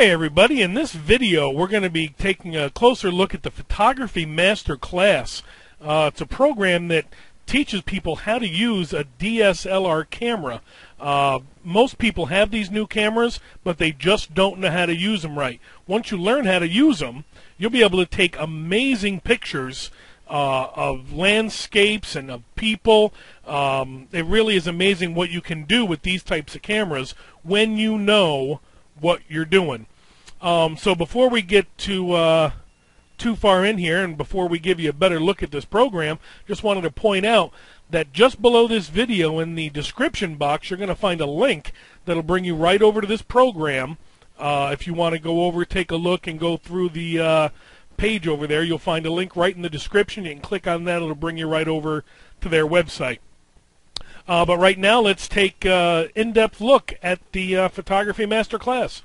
Hey everybody, in this video we're going to be taking a closer look at the Photography Masterclass. It's a program that teaches people how to use a DSLR camera. Most people have these new cameras, but they just don't know how to use them right. Once you learn how to use them, you'll be able to take amazing pictures of landscapes and of people. It really is amazing what you can do with these types of cameras when you know what you're doing. So before we get to too far in here and before we give you a better look at this program, just wanted to point out that just below this video in the description box you're going to find a link that'll bring you right over to this program. If you want to go over, take a look and go through the page over there, you'll find a link right in the description. You can click on that, it'll bring you right over to their website. But right now, let's take an in-depth look at the Photography Masterclass.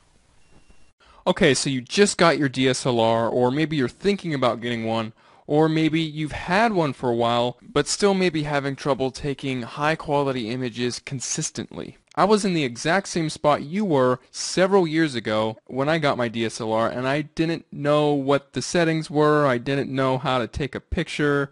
Okay, so you just got your DSLR, or maybe you're thinking about getting one, or maybe you've had one for a while, but still maybe having trouble taking high-quality images consistently. I was in the exact same spot you were several years ago when I got my DSLR, and I didn't know what the settings were, I didn't know how to take a picture.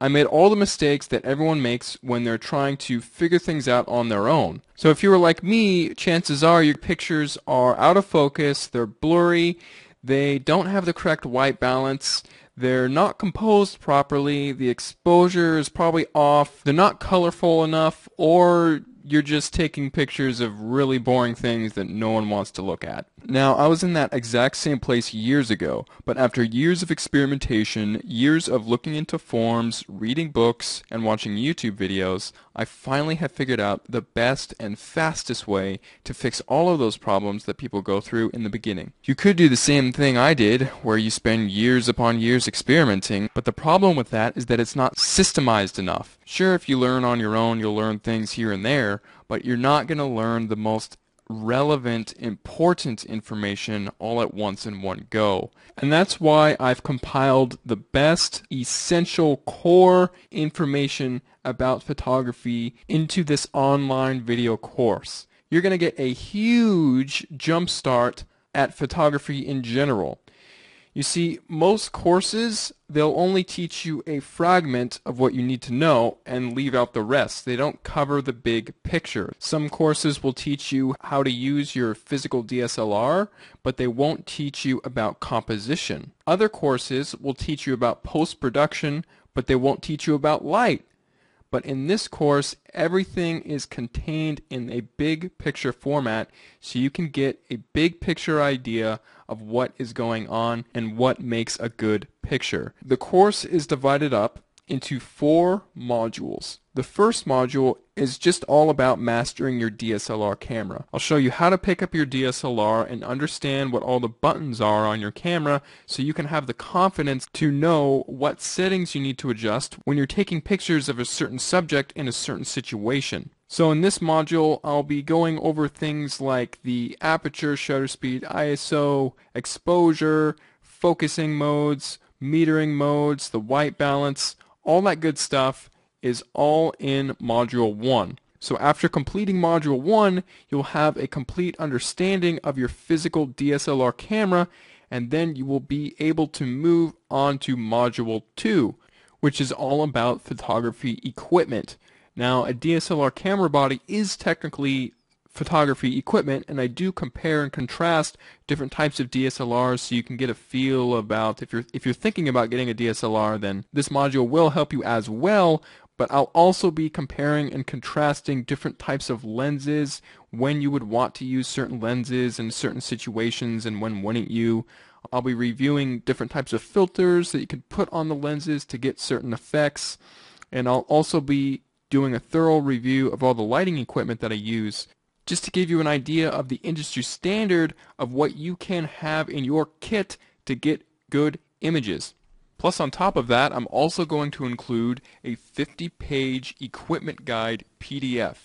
I made all the mistakes that everyone makes when they're trying to figure things out on their own. So if you were like me, chances are your pictures are out of focus, they're blurry, they don't have the correct white balance, they're not composed properly, the exposure is probably off, they're not colorful enough, or you're just taking pictures of really boring things that no one wants to look at. Now, I was in that exact same place years ago, but after years of experimentation, years of looking into forms, reading books, and watching YouTube videos, I finally have figured out the best and fastest way to fix all of those problems that people go through in the beginning. You could do the same thing I did, where you spend years upon years experimenting, but the problem with that is that it's not systemized enough. Sure, if you learn on your own, you'll learn things here and there, but you're not going to learn the most relevant, important information all at once in one go. And that's why I've compiled the best essential core information about photography into this online video course. You're going to get a huge jump start at photography in general. You see, most courses, they'll only teach you a fragment of what you need to know and leave out the rest. They don't cover the big picture. Some courses will teach you how to use your physical DSLR, but they won't teach you about composition. Other courses will teach you about post-production, but they won't teach you about light. But in this course, everything is contained in a big picture format, so you can get a big picture idea of what is going on and what makes a good picture. The course is divided up into 4 modules. The first module is just all about mastering your DSLR camera. I'll show you how to pick up your DSLR and understand what all the buttons are on your camera so you can have the confidence to know what settings you need to adjust when you're taking pictures of a certain subject in a certain situation. So in this module, I'll be going over things like the aperture, shutter speed, ISO, exposure, focusing modes, metering modes, the white balance, all that good stuff is all in Module 1. So after completing Module 1, you'll have a complete understanding of your physical DSLR camera, and then you will be able to move on to Module 2, which is all about photography equipment. Now, a DSLR camera body is technically photography equipment, and I do compare and contrast different types of DSLRs so you can get a feel about if you're thinking about getting a DSLR, then this module will help you as well. But I'll also be comparing and contrasting different types of lenses, when you would want to use certain lenses in certain situations and when wouldn't you. I'll be reviewing different types of filters that you can put on the lenses to get certain effects, and I'll also be doing a thorough review of all the lighting equipment that I use, just to give you an idea of the industry standard of what you can have in your kit to get good images. Plus, on top of that, I'm also going to include a 50-page equipment guide PDF.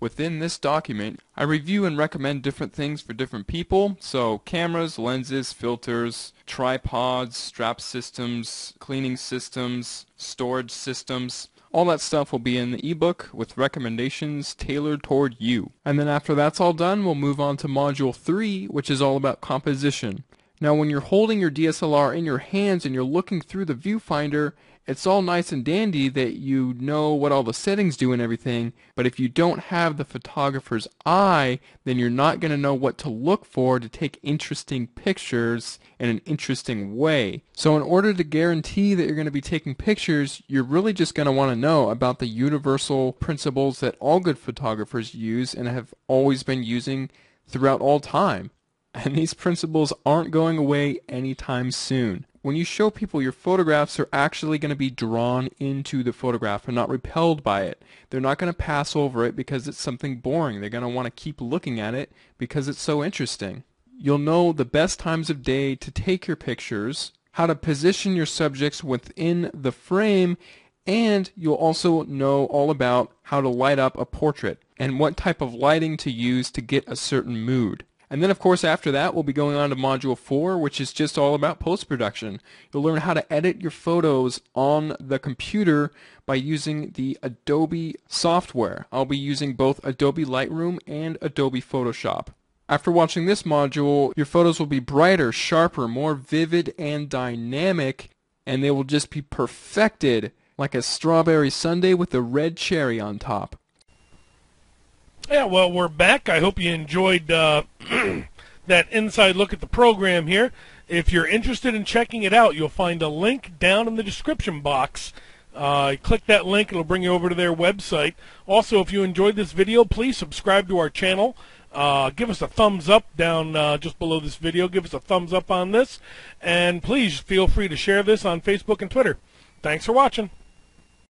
Within this document, I review and recommend different things for different people, so cameras, lenses, filters, tripods, strap systems, cleaning systems, storage systems. All that stuff will be in the ebook with recommendations tailored toward you. And then after that's all done, we'll move on to Module 3, which is all about composition. Now when you're holding your DSLR in your hands and you're looking through the viewfinder, it's all nice and dandy that you know what all the settings do and everything, but if you don't have the photographer's eye, then you're not going to know what to look for to take interesting pictures in an interesting way. So in order to guarantee that you're going to be taking pictures, you're really just going to want to know about the universal principles that all good photographers use and have always been using throughout all time. And these principles aren't going away anytime soon. When you show people your photographs, they're actually going to be drawn into the photograph and not repelled by it. They're not going to pass over it because it's something boring. They're going to want to keep looking at it because it's so interesting. You'll know the best times of day to take your pictures, how to position your subjects within the frame, and you'll also know all about how to light up a portrait and what type of lighting to use to get a certain mood. And then of course after that we'll be going on to Module 4, which is just all about post-production. You'll learn how to edit your photos on the computer by using the Adobe software. I'll be using both Adobe Lightroom and Adobe Photoshop. After watching this module, your photos will be brighter, sharper, more vivid and dynamic, and they will just be perfected like a strawberry sundae with a red cherry on top. Yeah, well, we're back. I hope you enjoyed that inside look at the program here. If you're interested in checking it out, you'll find a link down in the description box. Click that link. It'll bring you over to their website. Also, if you enjoyed this video, please subscribe to our channel. Give us a thumbs up down just below this video. Give us a thumbs up on this. And please feel free to share this on Facebook and Twitter. Thanks for watching.